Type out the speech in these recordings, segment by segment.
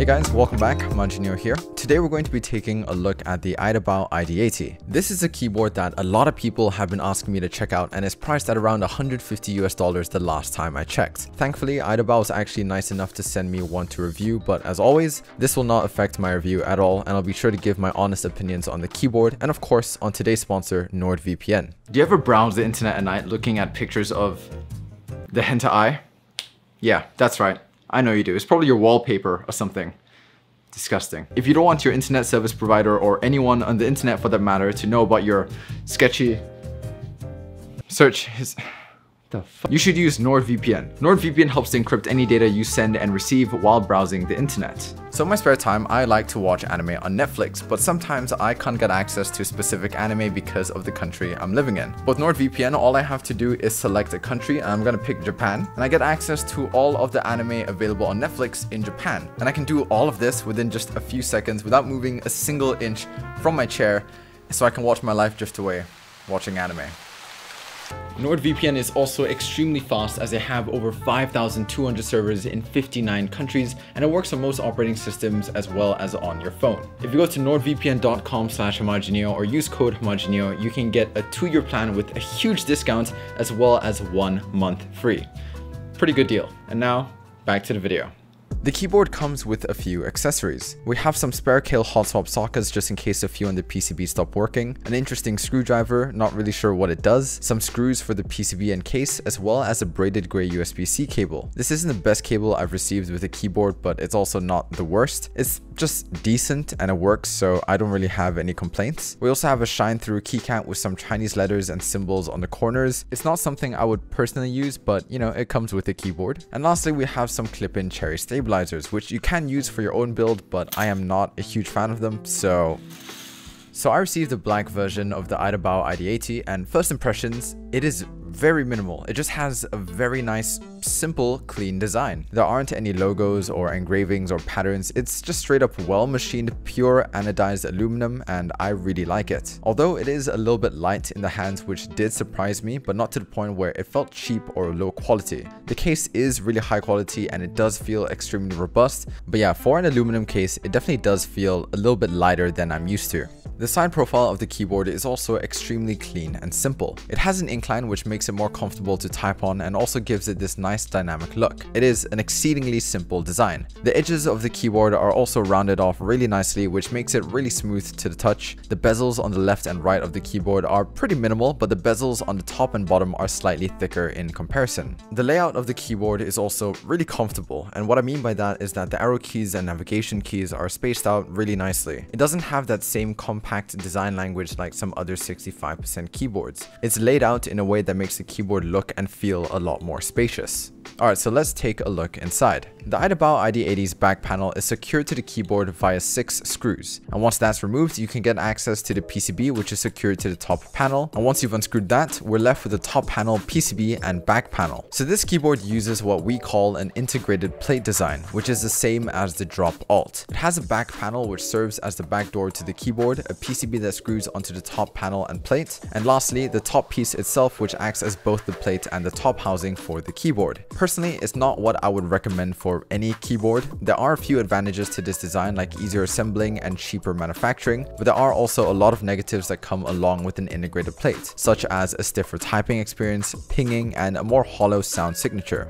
Hey guys, welcome back, Hamaji Neo here. Today we're going to be taking a look at the Idobao ID80. This is a keyboard that a lot of people have been asking me to check out, and it's priced at around $150 the last time I checked. Thankfully, Idobao was actually nice enough to send me one to review, but as always, this will not affect my review at all, and I'll be sure to give my honest opinions on the keyboard and of course on today's sponsor, NordVPN. Do you ever browse the internet at night looking at pictures of the hentai eye? Yeah, that's right. I know you do. It's probably your wallpaper or something. Disgusting. If you don't want your internet service provider or anyone on the internet for that matter to know about your sketchy search his... The fuck? You should use NordVPN. NordVPN helps to encrypt any data you send and receive while browsing the internet. So in my spare time, I like to watch anime on Netflix, but sometimes I can't get access to specific anime because of the country I'm living in. With NordVPN, all I have to do is select a country, and I'm gonna pick Japan, and I get access to all of the anime available on Netflix in Japan. And I can do all of this within just a few seconds without moving a single inch from my chair, so I can watch my life drift away watching anime. NordVPN is also extremely fast, as they have over 5,200 servers in 59 countries, and it works on most operating systems as well as on your phone. If you go to nordvpn.com/hamaji neo or use code Hamaji Neo, you can get a 2-year plan with a huge discount as well as 1 month free. Pretty good deal. And now, back to the video. The keyboard comes with a few accessories. We have some spare Kailh hot swap sockets just in case a few on the PCB stop working, an interesting screwdriver, not really sure what it does, some screws for the PCB and case, as well as a braided grey USB-C cable. This isn't the best cable I've received with a keyboard, but it's also not the worst. It's just decent and it works, so I don't really have any complaints. We also have a shine-through keycap with some Chinese letters and symbols on the corners. It's not something I would personally use, but you know, it comes with a keyboard. And lastly, we have some clip-in cherry stabilizers, which you can use for your own build, but I am not a huge fan of them, so I received the black version of the Idobao ID80, and first impressions, it is very minimal. It just has a very nice, simple, clean design. There aren't any logos or engravings or patterns. It's just straight up well-machined, pure anodized aluminum, and I really like it. Although it is a little bit light in the hands, which did surprise me, but not to the point where it felt cheap or low quality. The case is really high quality and it does feel extremely robust, but yeah, for an aluminum case, it definitely does feel a little bit lighter than I'm used to. The side profile of the keyboard is also extremely clean and simple. It has an incline which makes it more comfortable to type on and also gives it this nice dynamic look. It is an exceedingly simple design. The edges of the keyboard are also rounded off really nicely, which makes it really smooth to the touch. The bezels on the left and right of the keyboard are pretty minimal, but the bezels on the top and bottom are slightly thicker in comparison. The layout of the keyboard is also really comfortable, and what I mean by that is that the arrow keys and navigation keys are spaced out really nicely. It doesn't have that same compact design language like some other 65% keyboards. It's laid out in a way that makes the keyboard look and feel a lot more spacious. Alright, so let's take a look inside. The Idobao ID80's back panel is secured to the keyboard via 6 screws, and once that's removed, you can get access to the PCB, which is secured to the top panel, and once you've unscrewed that, we're left with the top panel, PCB, and back panel. So this keyboard uses what we call an integrated plate design, which is the same as the Drop Alt. It has a back panel which serves as the back door to the keyboard, a PCB that screws onto the top panel and plate, and lastly, the top piece itself, which acts as both the plate and the top housing for the keyboard. Personally, it's not what I would recommend for any keyboard. There are a few advantages to this design, like easier assembling and cheaper manufacturing, but there are also a lot of negatives that come along with an integrated plate, such as a stiffer typing experience, pinging, and a more hollow sound signature.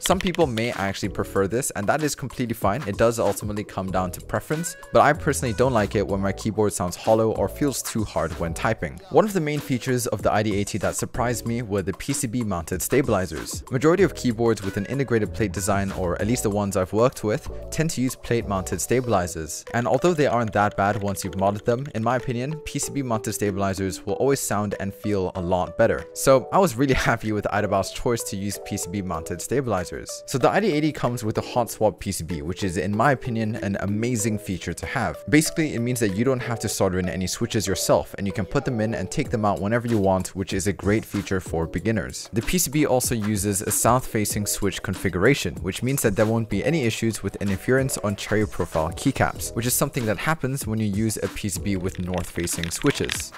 Some people may actually prefer this, and that is completely fine. It does ultimately come down to preference, but I personally don't like it when my keyboard sounds hollow or feels too hard when typing. One of the main features of the ID80 that surprised me were the PCB mounted stabilizers. Majority of keyboards with an integrated plate design, or at least the ones I've worked with, tend to use plate mounted stabilizers. And although they aren't that bad once you've modded them, in my opinion, PCB mounted stabilizers will always sound and feel a lot better. So I was really happy with Idobao's choice to use PCB mounted stabilizers. So the ID80 comes with a hot swap PCB, which is, in my opinion, an amazing feature to have. Basically, it means that you don't have to solder in any switches yourself, and you can put them in and take them out whenever you want, which is a great feature for beginners. The PCB also uses a south-facing switch configuration, which means that there won't be any issues with interference on cherry profile keycaps, which is something that happens when you use a PCB with north-facing switches.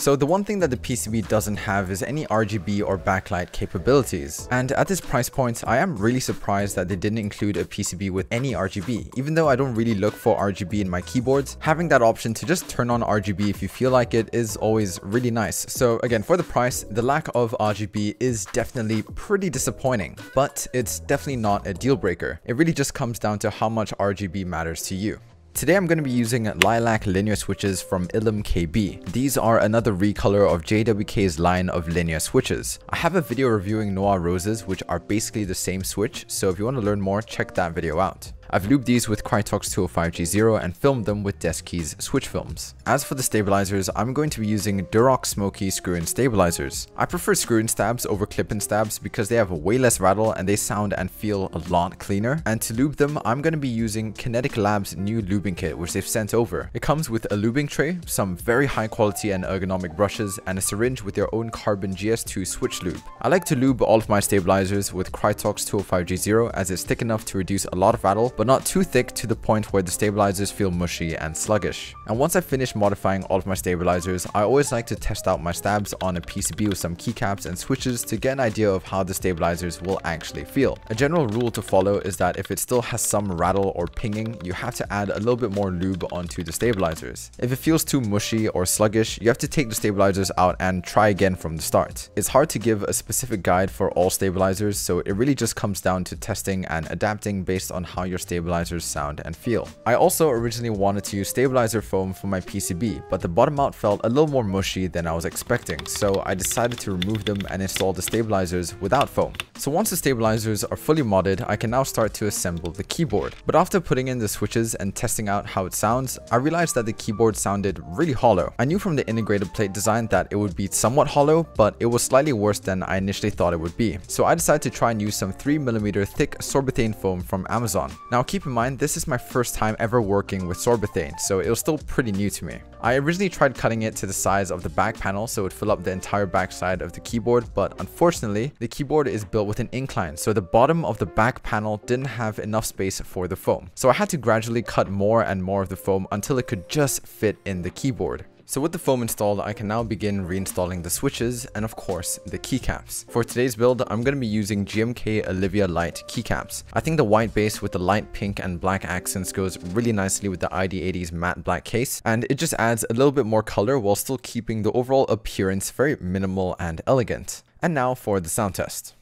So the one thing that the PCB doesn't have is any RGB or backlight capabilities. And at this price point, I am really surprised that they didn't include a PCB with any RGB. Even though I don't really look for RGB in my keyboards, having that option to just turn on RGB if you feel like it is always really nice. So again, for the price, the lack of RGB is definitely pretty disappointing, but it's definitely not a deal breaker. It really just comes down to how much RGB matters to you. Today I'm going to be using Lilac Linear switches from Ilum KB. These are another recolor of JWK's line of linear switches. I have a video reviewing Noah Roses, which are basically the same switch, so if you want to learn more, check that video out. I've looped these with Krytox 205G Zero and filmed them with DeskKey's switch films. As for the stabilizers, I'm going to be using Durock Smokey screw-in stabilizers. I prefer screw-in stabs over clip-in stabs because they have way less rattle and they sound and feel a lot cleaner. And to lube them, I'm going to be using Kinetic Labs' new lubing kit, which they've sent over. It comes with a lubing tray, some very high quality and ergonomic brushes, and a syringe with their own carbon GS2 switch lube. I like to lube all of my stabilizers with Krytox 205G Zero as it's thick enough to reduce a lot of rattle, but not too thick to the point where the stabilizers feel mushy and sluggish. And once I finish modifying all of my stabilizers, I always like to test out my stabs on a PCB with some keycaps and switches to get an idea of how the stabilizers will actually feel. A general rule to follow is that if it still has some rattle or pinging, you have to add a little bit more lube onto the stabilizers. If it feels too mushy or sluggish, you have to take the stabilizers out and try again from the start. It's hard to give a specific guide for all stabilizers, so it really just comes down to testing and adapting based on how your stabilizers sound and feel. I also originally wanted to use stabilizer foam for my PCB, but the bottom out felt a little more mushy than I was expecting, so I decided to remove them and install the stabilizers without foam. So once the stabilizers are fully modded, I can now start to assemble the keyboard. But after putting in the switches and testing out how it sounds, I realized that the keyboard sounded really hollow. I knew from the integrated plate design that it would be somewhat hollow, but it was slightly worse than I initially thought it would be. So I decided to try and use some 3mm thick sorbethane foam from Amazon. Now keep in mind, this is my first time ever working with sorbethane, so it was still pretty new to me. I originally tried cutting it to the size of the back panel so it would fill up the entire back side of the keyboard, but unfortunately, the keyboard is built with an incline, so the bottom of the back panel didn't have enough space for the foam. So I had to gradually cut more and more of the foam until it could just fit in the keyboard. So with the foam installed, I can now begin reinstalling the switches and of course the keycaps. For today's build, I'm going to be using GMK Olivia Lite keycaps. I think the white base with the light pink and black accents goes really nicely with the ID80's matte black case, and it just adds a little bit more color while still keeping the overall appearance very minimal and elegant. And now for the sound test.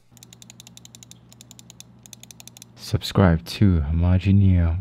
Subscribe to Hamaji Neo.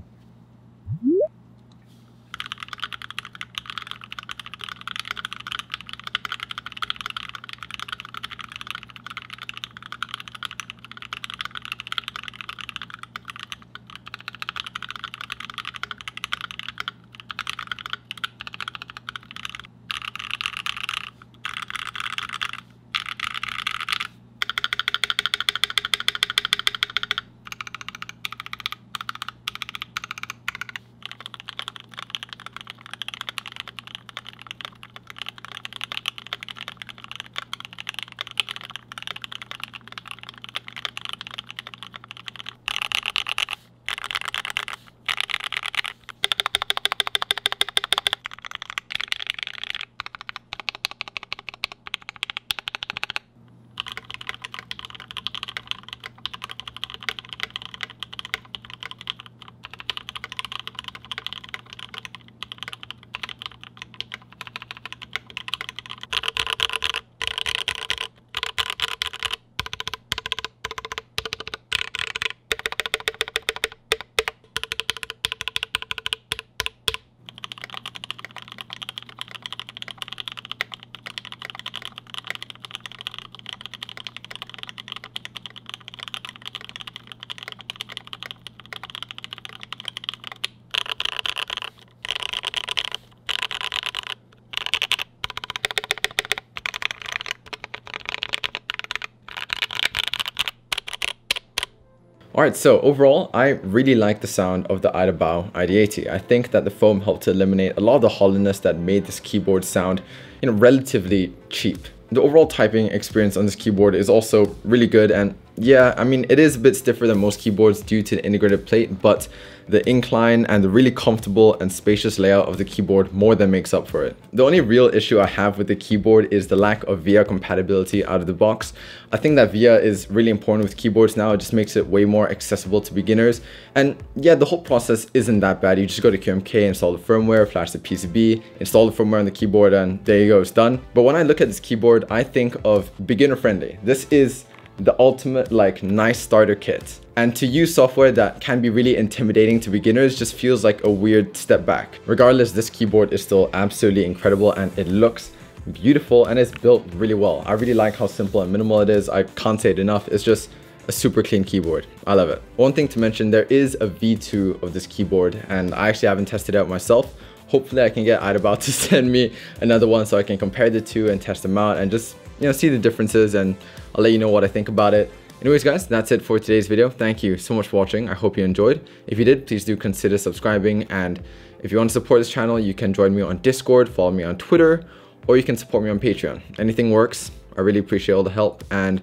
Alright, so overall, I really like the sound of the Idobao ID80. I think that the foam helped to eliminate a lot of the hollowness that made this keyboard sound, relatively cheap. The overall typing experience on this keyboard is also really good, and yeah, I mean, it is a bit stiffer than most keyboards due to the integrated plate, but the incline and the really comfortable and spacious layout of the keyboard more than makes up for it. The only real issue I have with the keyboard is the lack of VIA compatibility out of the box. I think that VIA is really important with keyboards now. It just makes it way more accessible to beginners. And yeah, the whole process isn't that bad. You just go to QMK, install the firmware, flash the PCB, install the firmware on the keyboard, and there you go, it's done. But when I look at this keyboard, I think of beginner friendly. This is the ultimate like nice starter kit. And to use software that can be really intimidating to beginners just feels like a weird step back. Regardless, this keyboard is still absolutely incredible and it looks beautiful and it's built really well. I really like how simple and minimal it is. I can't say it enough. It's just a super clean keyboard. I love it. One thing to mention, there is a V2 of this keyboard and I actually haven't tested it out myself. Hopefully I can get Idobao to send me another one so I can compare the two and test them out and just, you know, see the differences, and I'll let you know what I think about it. Anyways guys, that's it for today's video. Thank you so much for watching. I hope you enjoyed. If you did, please do consider subscribing, and if you want to support this channel, you can join me on Discord, follow me on Twitter, or you can support me on Patreon. Anything works. I really appreciate all the help, and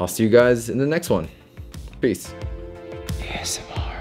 I'll see you guys in the next one. Peace. ASMR.